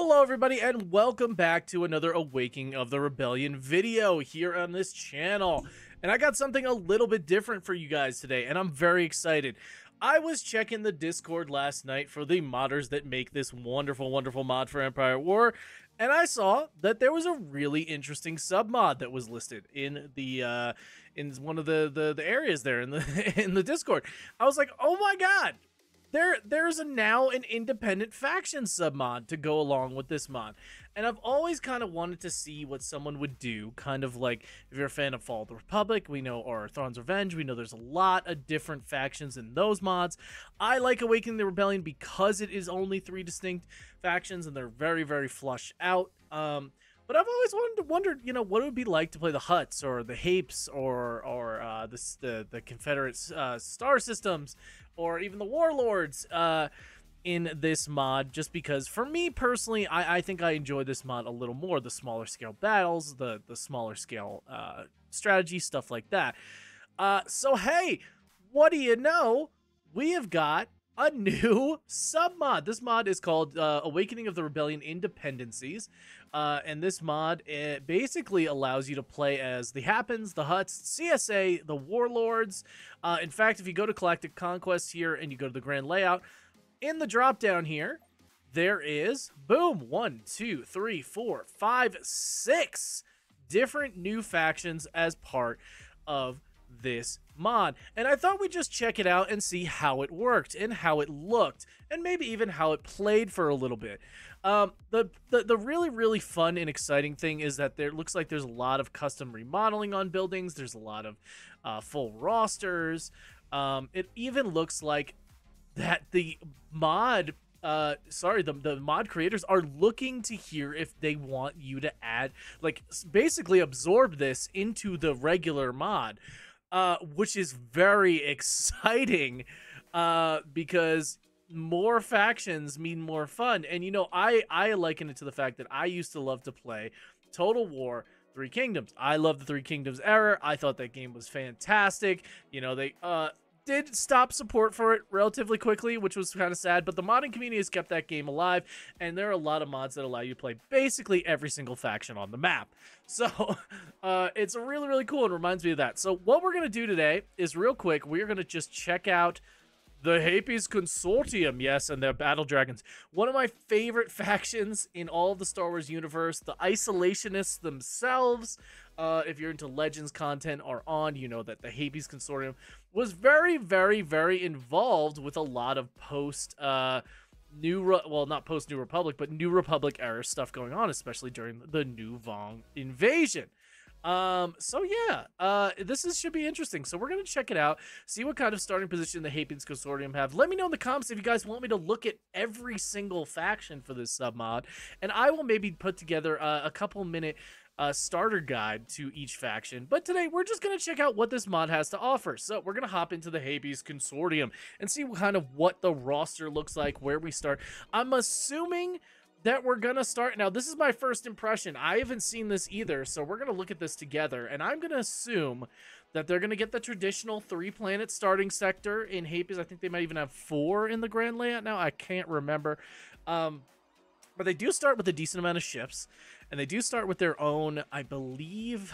Hello everybody and welcome back to another Awakening of the Rebellion video here on this channel. And I got something a little bit different for you guys today and I'm very excited. I was checking the Discord last night for the modders that make this wonderful, wonderful mod for Empire War. And I saw that there was a really interesting submod that was listed in the in one of the areas there in the Discord. I was like, oh my god! There's now an independent faction submod to go along with this mod. And I've always kind of wanted to see what someone would do, kind of like if you're a fan of Fall of the Republic, we know, or Thrawn's Revenge, we know there's a lot of different factions in those mods. I like Awakening the Rebellion because it is only three distinct factions and they're very, very flushed out. But I've always wondered, you know, what it would be like to play the Hutts or the Hapes or the Confederate Star Systems or even the Warlords in this mod. Just because, for me personally, I think I enjoy this mod a little more. The smaller scale battles, the smaller scale strategy, stuff like that. So hey, what do you know? We have got a new submod. This mod is called Awakening of the Rebellion Independencies, and this mod, it basically allows you to play as the Hapans, the Hutts, CSA, the Warlords. In fact, if you go to Galactic Conquest here and you go to the Grand Layout, in the drop down here, there is, boom, 6 different new factions as part of this mod. And I thought we'd just check it out and see how it worked and how it looked and maybe even how it played for a little bit. The really, really fun and exciting thing is that there looks like there's a lot of custom remodeling on buildings. There's a lot of full rosters. It even looks like that the mod the mod creators are looking to hear if they want you to add, like, basically absorb this into the regular mod. Which is very exciting, because more factions mean more fun. And, you know, I liken it to the fact that I used to love to play Total War Three Kingdoms. I love the Three Kingdoms era. I thought that game was fantastic. You know, they did stop support for it relatively quickly, which was kind of sad, but the modding community has kept that game alive, and there are a lot of mods that allow you to play basically every single faction on the map. So it's really, really cool and reminds me of that. So what we're going to do today is, real quick, we're going to just check out the Hapes Consortium, yes, and their Battle Dragons. One of my favorite factions in all of the Star Wars universe, the Isolationists themselves. If you're into Legends content or on, you know that the Hapes Consortium was very, very, very involved with a lot of not post-New Republic, but New Republic era stuff going on, especially during the New Vong invasion. So yeah, should be interesting. So we're going to check it out, see what kind of starting position the Hapes Consortium have. Let me know in the comments if you guys want me to look at every single faction for this submod, and I will maybe put together a couple-minute starter guide to each faction. But today, we're just going to check out what this mod has to offer. So we're going to hop into the Hapes Consortium and see kind of what the roster looks like, where we start. I'm assuming that we're gonna start. Now, this is my first impression. I haven't seen this either, so we're gonna look at this together, and I'm gonna assume that they're gonna get the traditional 3-planet starting sector in Hapes. I think they might even have 4 in the Grand Layout now. I can't remember. But they do start with a decent amount of ships, and they do start with their own, I believe,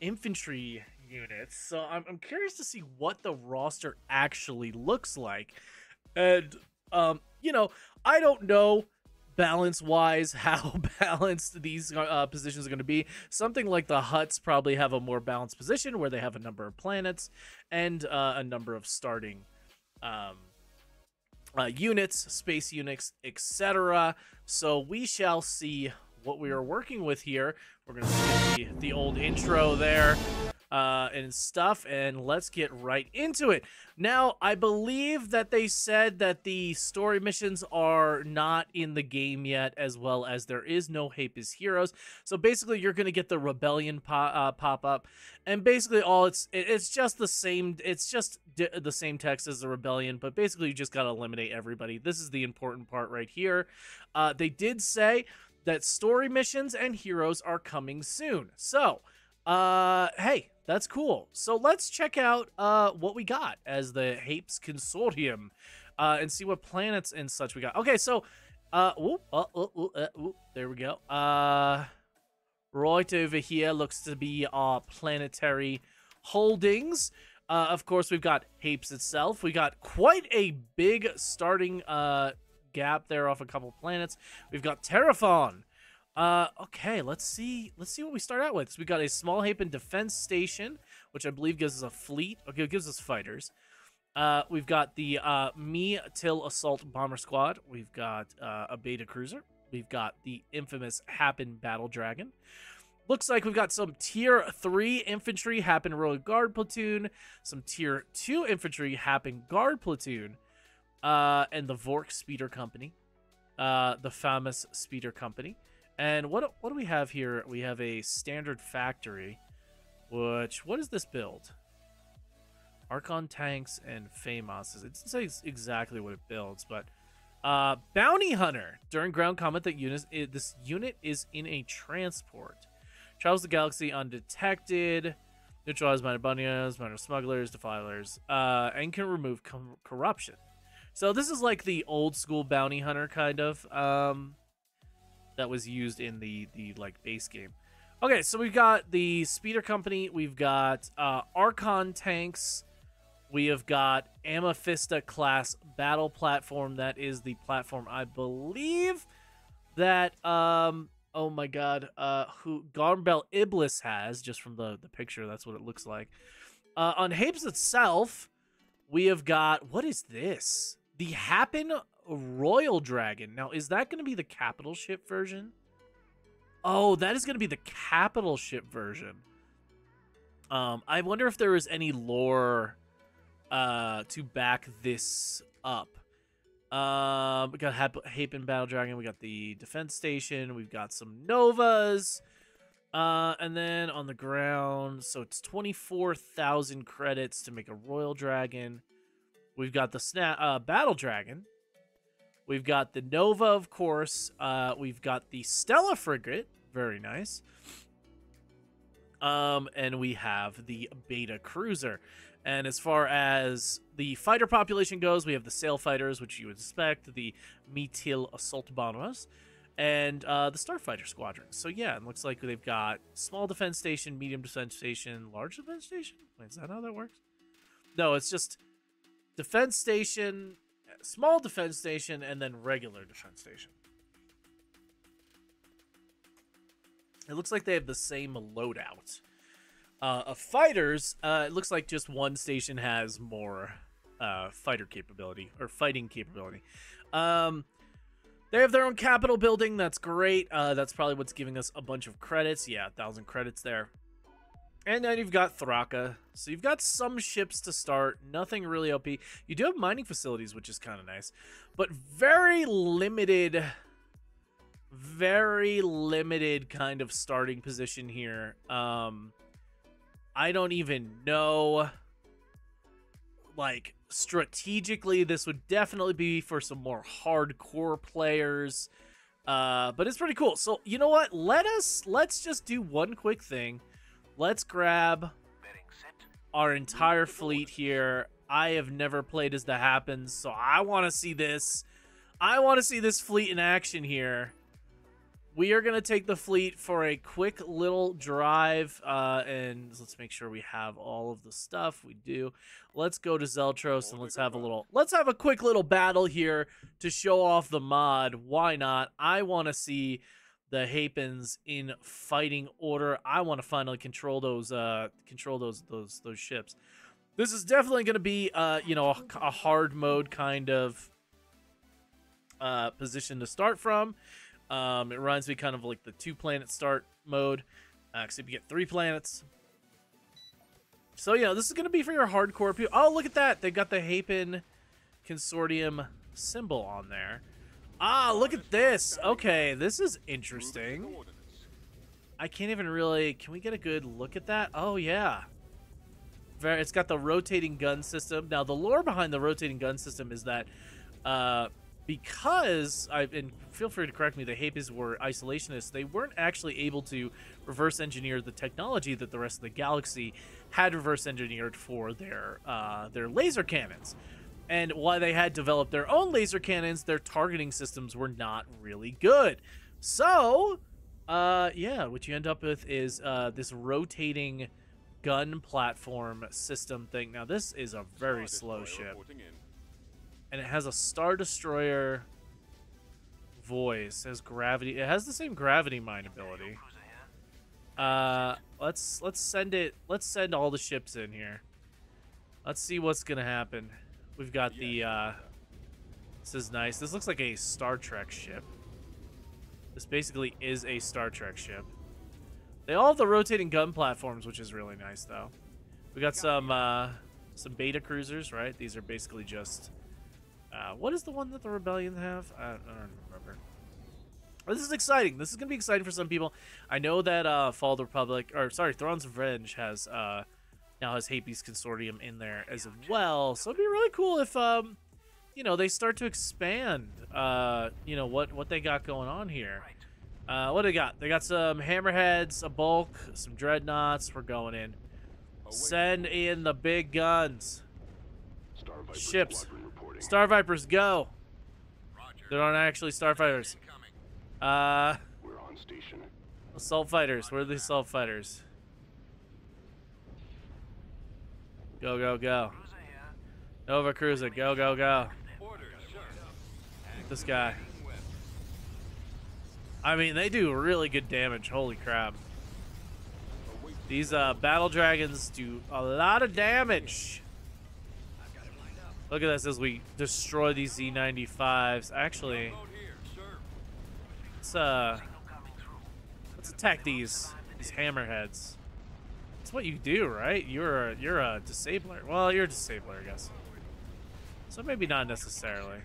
infantry units. So I'm curious to see what the roster actually looks like. And, you know, I don't know balance-wise how balanced these positions are going to be. Something like the Hutts probably have a more balanced position where they have a number of planets and a number of starting units, space units, etc. So we shall see what we are working with here. We're going to see the old intro there and stuff, and let's get right into it. Now, I believe that they said that the story missions are not in the game yet, as well as there is no Hapes Heroes. So basically, you're going to get the Rebellion pop-up, and basically all it's just the same. It's just the same text as the Rebellion, but basically you just got to eliminate everybody. This is the important part right here. They did say that story missions and heroes are coming soon. So, hey, that's cool. So let's check out what we got as the Hapes Consortium and see what planets and such we got. Okay, so There we go. Right over here looks to be our planetary holdings. Of course, we've got Hapes itself. We got quite a big starting gap there off a couple planets. We've got Terraphon. Okay, let's see what we start out with. So we got a small Hapan defense station, which I believe gives us a fleet. Okay, it gives us fighters. We've got the Miy'til assault bomber squad. We've got a beta cruiser. We've got the infamous Hapan battle dragon. Looks like we've got some tier 3 infantry Hapan Royal Guard platoon, some tier 2 infantry Hapan Guard platoon, and the Vork speeder company, the famous speeder company. And what do we have here? We have a standard factory, which, what is this build? Archon tanks and FAMAS. It doesn't say exactly what it builds, but bounty hunter. During ground combat, that this unit is in a transport. Travels the galaxy undetected. Neutralized minor bounty hunters, minor smugglers, defilers, and can remove corruption. So this is like the old school bounty hunter kind of. That was used in the like base game. Okay, so we've got the speeder company, we've got Archon tanks, we have got Amethysta class battle platform. That is the platform I believe that oh my god, who Garmbel Iblis has, just from the picture. That's what it looks like. On Hapes itself, we have got, what is this? The Hapan Royal Dragon. Now, is that going to be the capital ship version? Oh, that is going to be the capital ship version. I wonder if there is any lore to back this up. We got Hapan Battle Dragon. We got the defense station. We've got some Novas. And then on the ground, so it's 24,000 credits to make a Royal Dragon. We've got the Battle Dragon. We've got the Nova, of course. We've got the Stella frigate. Very nice. And we have the Beta Cruiser. And as far as the fighter population goes, we have the Sail Fighters, which you would expect, the Miy'til Assault Bombers, and the Starfighter Squadron. So, yeah, it looks like they've got small defense station, medium defense station, large defense station? Wait, is that how that works? No, it's just defense station, small defense station, and then regular defense station. It looks like they have the same loadout of fighters. It looks like just one station has more fighter capability or fighting capability. They have their own capital building. That's great. That's probably what's giving us a bunch of credits. Yeah, 1,000 credits there. And then you've got Thraka. So you've got some ships to start. Nothing really OP. You do have mining facilities, which is kind of nice. But very limited kind of starting position here. I don't even know. Like, strategically, this would definitely be for some more hardcore players. But it's pretty cool. So, you know what? Let's just do one quick thing. Let's grab our entire fleet here. I have never played as the Hapans, so I want to see this. I want to see this fleet in action here. We are going to take the fleet for a quick little drive, and let's make sure we have all of the stuff we do. Let's go to Zeltros and let's have a quick little battle here to show off the mod. Why not? I want to see the Hapans in fighting order. I want to finally control those ships. This is definitely going to be you know, a hard mode kind of position to start from. It reminds me kind of like the 2 planet start mode, except you get 3 planets. So yeah, this is going to be for your hardcore people. Oh, look at that! They got the Hapan Consortium symbol on there. Ah, look at this. Okay, this is interesting. I can't even really... Can we get a good look at that? Oh, yeah. It's got the rotating gun system. Now, the lore behind the rotating gun system is that because... And feel free to correct me. The Hapans were isolationists. They weren't actually able to reverse engineer the technology that the rest of the galaxy had reverse engineered for their laser cannons. And while they had developed their own laser cannons, their targeting systems were not really good. So, yeah, what you end up with is this rotating gun platform system thing. Now, this is a very slow ship. And it has a Star Destroyer voice. It has gravity. It has the same gravity mine ability. Let's send it. Let's send all the ships in here. Let's see what's gonna happen. We've got the, this is nice. This looks like a Star Trek ship. This basically is a Star Trek ship. They all have the rotating gun platforms, which is really nice, though. We got some beta cruisers, right? These are basically just, what is the one that the Rebellion have? I don't remember. But this is exciting. This is going to be exciting for some people. I know that, Fall of the Republic, or sorry, Thrawn's Revenge has, now has Hapes Consortium in there as well. So it'd be really cool if, you know, they start to expand, you know, what they got going on here. What do they got? They got some Hammerheads, a Bulk, some Dreadnoughts. We're going in. Send in the big guns. Ships. Star Vipers, go. They're not actually Starfighters. We're on station. Assault Fighters. Where are the Assault Fighters? Go, go, go. Nova Cruiser, go, go, go. This guy. I mean, they do really good damage. Holy crap. These battle dragons do a lot of damage. Look at this as we destroy these Z-95s. Actually, let's attack these hammerheads. That's what you do, right? You're a disabler. Well, you're a disabler, I guess. So maybe not necessarily.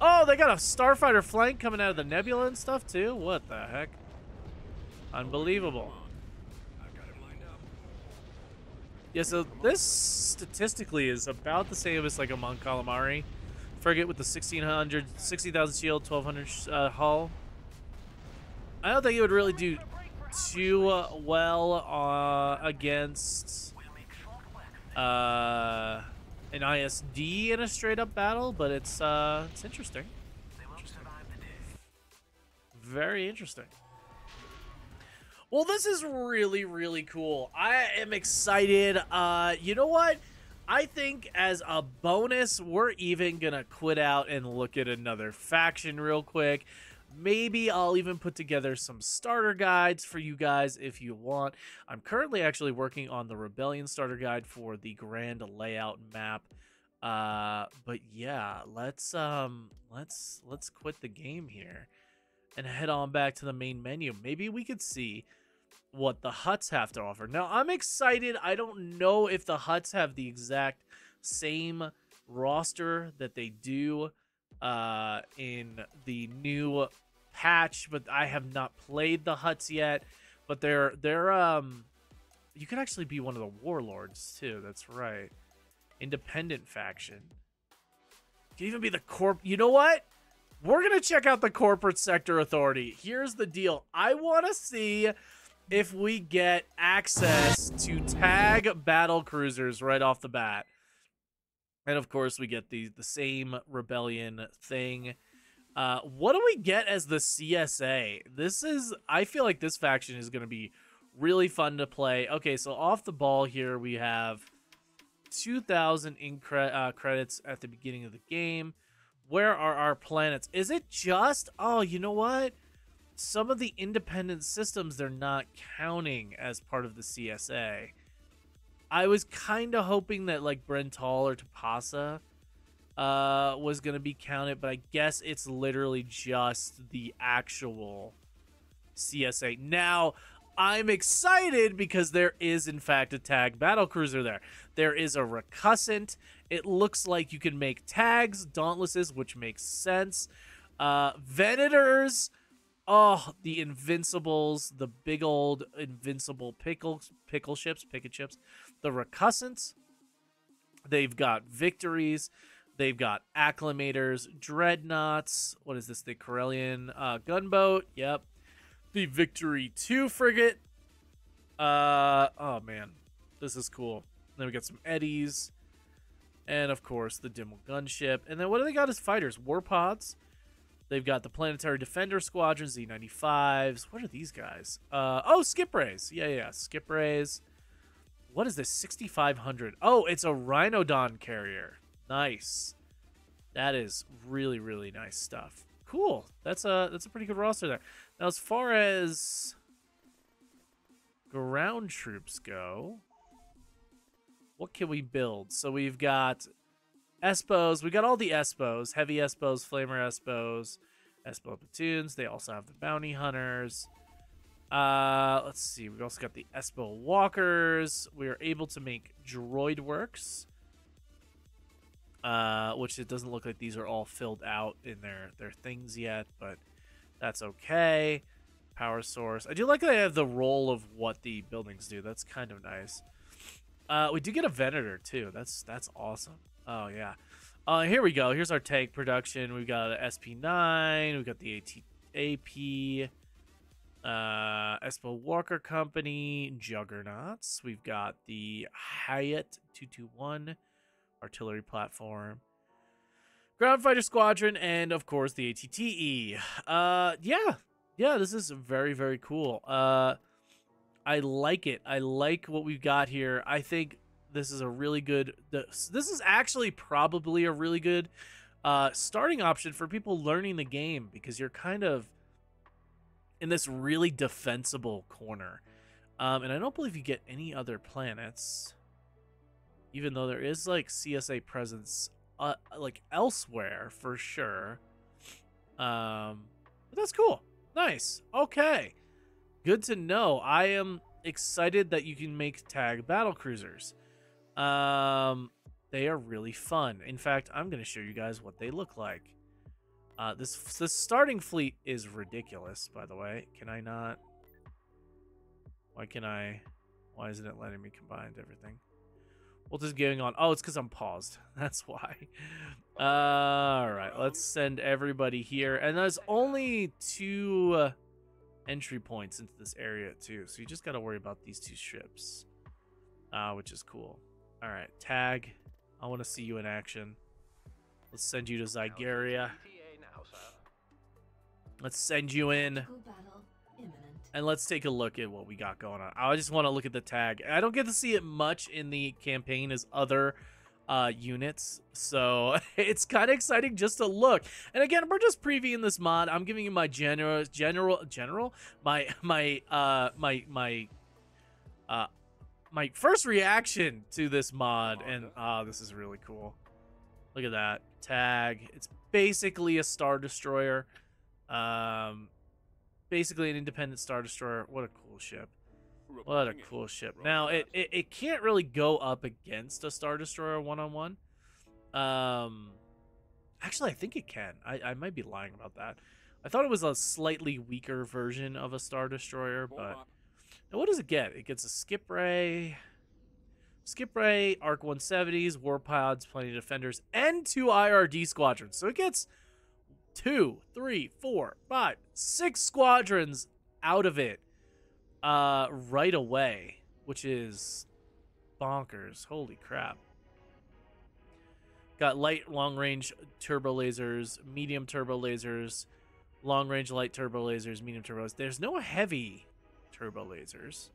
Oh, they got a starfighter flank coming out of the nebula and stuff too. What the heck? Unbelievable. Yeah, so this statistically is about the same as like a Mon Calamari frigate with the 60,000 shield, 1,200 hull. I don't think it would really do too well against an ISD in a straight up battle, but it's interesting. Very interesting. Well, this is really, really cool. I am excited. You know what? I think as a bonus, we're even gonna quit out and look at another faction real quick. Maybe I'll even put together some starter guides for you guys if you want. I'm currently actually working on the Rebellion starter guide for the grand layout map. But yeah, let's quit the game here and head on back to the main menu. Maybe we could see what the Hutts have to offer. Now, I'm excited. I don't know if the Hutts have the exact same roster that they do in the new patch, but I have not played the Hutts yet. But they're you could actually be one of the warlords too. That's right, independent faction. You could even be the corp. You know what? We're gonna check out the Corporate Sector Authority. Here's the deal. I want to see if we get access to TAG battle cruisers right off the bat. And of course, we get the same Rebellion thing. What do we get as the CSA? This is, I feel like this faction is going to be really fun to play. Okay, so off the ball here, we have 2,000 credits at the beginning of the game. Where are our planets? Is it just, oh, you know what? Some of the independent systems, they're not counting as part of the CSA. I was kind of hoping that like Brental or Tapasa was going to be counted, but I guess it's literally just the actual CSA. Now, I'm excited because there is, in fact, a TAG battlecruiser there. There is a Recusant. It looks like you can make tags, Dauntlesses, which makes sense. Venators. Oh, the Invincibles, the big old Invincible picket ships, the Recusants. They've got Victories. They've got Acclimators, Dreadnoughts. What is this? The Corellian gunboat. Yep. The Victory 2 frigate. Oh, man. This is cool. Then we got some Eddies. And of course the Dimwell gunship. And then what do they got as fighters? Warpods. They've got the Planetary Defender Squadron, Z-95s. What are these guys? Oh, Skiprays. Yeah, Skiprays. What is this? 6,500. Oh, it's a Rhinodon carrier. Nice. That is really, really nice stuff. Cool. That's a pretty good roster there. Now, as far as ground troops go, what can we build? So we've got ESPOs. We got all the ESPOs, heavy ESPOs, flamer ESPOs, ESPO platoons. They also have the bounty hunters. Let's see. We've also got the ESPO walkers. We are able to make droid works, which it doesn't look like these are all filled out in their things yet, but that's okay. Power source. I do like that I have the role of what the buildings do. That's kind of nice. We do get a Venator too. That's awesome. Oh, yeah. Here we go. Here's our tank production. We've got an SP9. We've got the AP. ESPO Walker Company. Juggernauts. We've got the Hyatt 221 artillery platform. Ground Fighter Squadron. And, of course, the ATTE. Yeah, this is very, very cool. I like it. I like what we've got here. I think this is a really good... This is actually probably a really good starting option for people learning the game, because you're kind of in this really defensible corner. And I don't believe you get any other planets, even though there is like CSA presence like elsewhere for sure. But that's cool. Nice. Okay. Good to know. I am excited that you can make TAG battle cruisers. They are really fun. In fact, I'm going to show you guys what they look like. This starting fleet is ridiculous, by the way. Can I not? Why isn't it letting me combine everything? We'll just going on. Oh, it's because I'm paused. That's why. All right, let's send everybody here. And there's only two entry points into this area too. So you just got to worry about these two ships. Which is cool. All right, TAG. I want to see you in action. Let's send you to Zygeria. Let's send you in. And let's take a look at what we got going on. I just want to look at the TAG. I don't get to see it much in the campaign as other units. So it's kind of exciting just to look. And again, we're just previewing this mod. I'm giving you my my first reaction to this mod, and this is really cool. Look at that TAG. It's basically a Star Destroyer, basically an independent Star Destroyer. What a cool ship! What a cool ship. Now it can't really go up against a Star Destroyer one-on-one. Actually, I think it can. I might be lying about that. I thought it was a slightly weaker version of a Star Destroyer, but. Now, what does it get? It gets a Skipray, Arc 170s, Warpods, Plenty of Defenders, and two IRD squadrons. So it gets 2, 3, 4, 5, 6 squadrons out of it right away, which is bonkers. Holy crap. Got light, long-range turbo lasers, medium turbo lasers, long-range light turbo lasers, medium turbo lasers. There's no heavy... turbo lasers.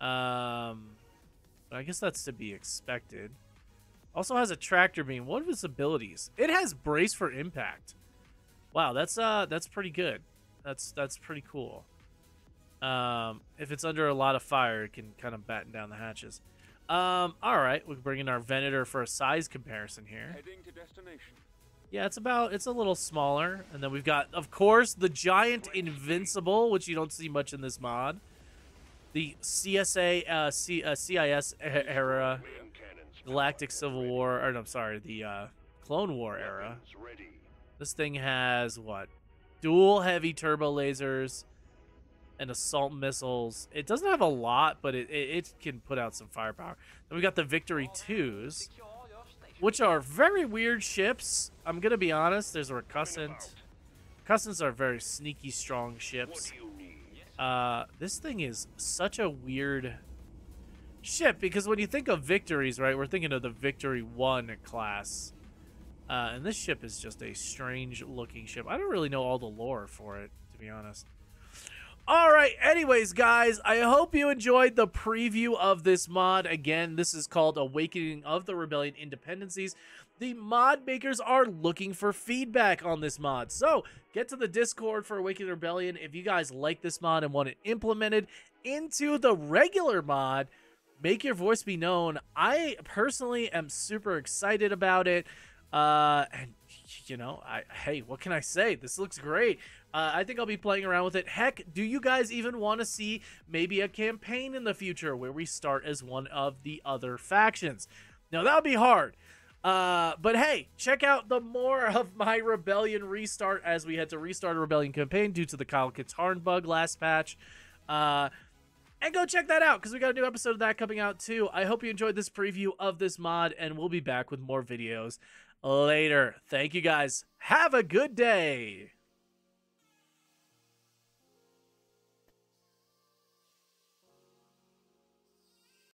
But I guess that's to be expected. Also has a tractor beam. What are its abilities? It has brace for impact. Wow, that's pretty good. That's pretty cool. If it's under a lot of fire, it can kind of batten down the hatches. All right, we can bring in our Venator for a size comparison here. Heading to destination. Yeah, it's a little smaller. And then we've got, of course, the giant Invincible, which you don't see much in this mod. The CSA, CIS era, Galactic Civil War, or no, I'm sorry, the Clone War era. This thing has, what, dual heavy turbo lasers and assault missiles. It doesn't have a lot, but it can put out some firepower. Then we got the Victory 2s. Which are very weird ships. I'm going to be honest. There's a Recusant. Recusants are very sneaky, strong ships. This thing is such a weird... ship, because when you think of Victories, right, we're thinking of the Victory 1 class. And this ship is just a strange-looking ship. I don't really know all the lore for it, to be honest. All right, anyways, guys, I hope you enjoyed the preview of this mod. Again, this is called Awakening of the Rebellion Independencies. The mod makers are looking for feedback on this mod, so get to the Discord for Awakening Rebellion. If you guys like this mod and want it implemented into the regular mod, make your voice be known. I personally am super excited about it, and you know, hey, what can I say? This looks great. I think I'll be playing around with it. Heck, do you guys even want to see maybe a campaign in the future where we start as one of the other factions? Now, that would be hard. But hey, check out the more of my Rebellion restart as we had to restart a Rebellion campaign due to the Kyle Katarn bug last patch. And go check that out because we got a new episode of that coming out too. I hope you enjoyed this preview of this mod, and we'll be back with more videos later. Thank you guys. Have a good day.